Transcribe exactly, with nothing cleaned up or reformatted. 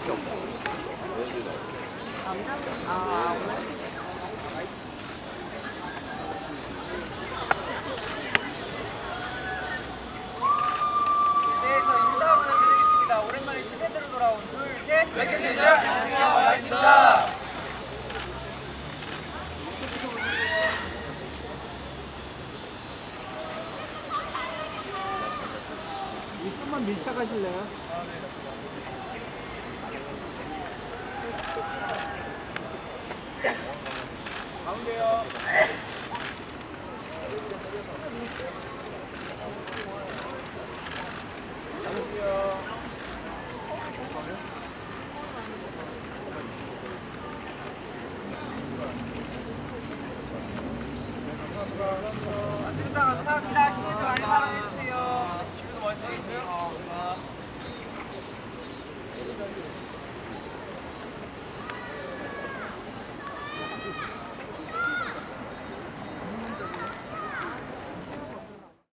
수밖에 없다. 남자들? 아, 오늘? 밀착하실래요? 아, 네.